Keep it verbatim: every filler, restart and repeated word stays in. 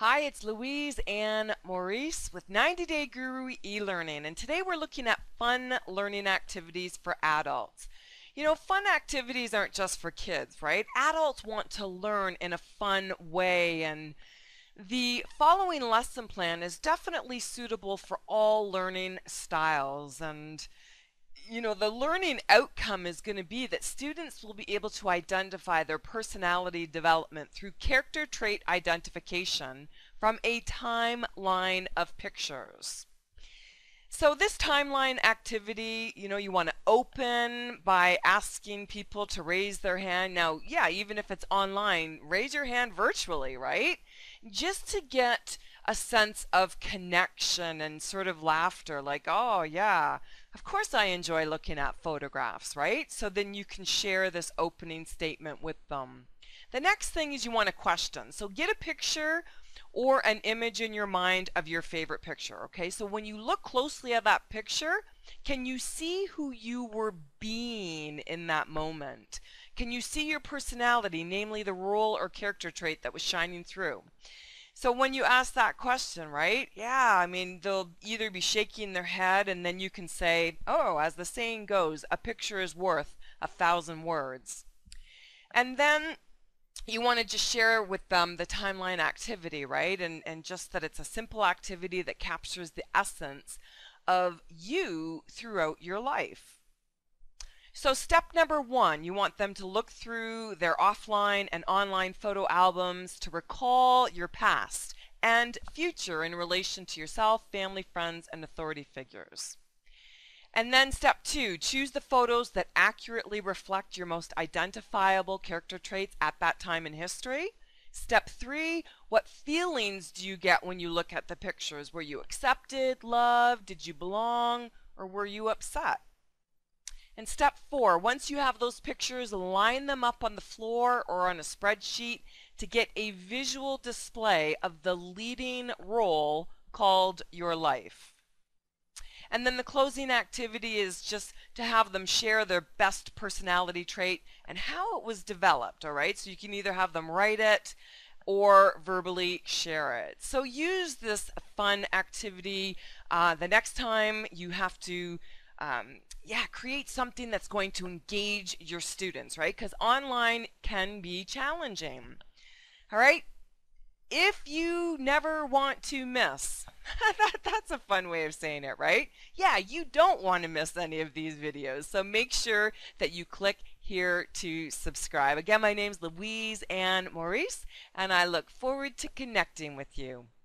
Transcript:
Hi, it's Louise Ann Maurice with ninety day Guru eLearning, and today we're looking at fun learning activities for adults. You know, fun activities aren't just for kids, right? Adults want to learn in a fun way, and the following lesson plan is definitely suitable for all learning styles. And you know, the learning outcome is going to be that students will be able to identify their personality development through character trait identification from a timeline of pictures. So this timeline activity, you know, you want to open by asking people to raise their hand. Now, yeah, even if it's online, raise your hand virtually, right? Just to get a sense of connection and sort of laughter, like, oh yeah, of course I enjoy looking at photographs, right? So then you can share this opening statement with them. The next thing is you want a question. So get a picture or an image in your mind of your favorite picture, okay? So when you look closely at that picture, can you see who you were being in that moment? Can you see your personality, namely the role or character trait that was shining through? So when you ask that question, right, yeah, I mean, they'll either be shaking their head, and then you can say, oh, as the saying goes, a picture is worth a thousand words. And then you want to just share with them the timeline activity, right, and, and just that it's a simple activity that captures the essence of you throughout your life. So step number one, you want them to look through their offline and online photo albums to recall your past and future in relation to yourself, family, friends, and authority figures. And then step two, choose the photos that accurately reflect your most identifiable character traits at that time in history. Step three, what feelings do you get when you look at the pictures? Were you accepted, loved, did you belong, or were you upset? And step four, once you have those pictures, line them up on the floor or on a spreadsheet to get a visual display of the leading role called your life. And then the closing activity is just to have them share their best personality trait and how it was developed, all right? So you can either have them write it or verbally share it. So use this fun activity uh, the next time you have to Um, yeah, create something that's going to engage your students, right? Because online can be challenging. All right, if you never want to miss, that, that's a fun way of saying it, right? Yeah, you don't want to miss any of these videos, so make sure that you click here to subscribe. Again, my name's Louise Ann Maurice, and I look forward to connecting with you.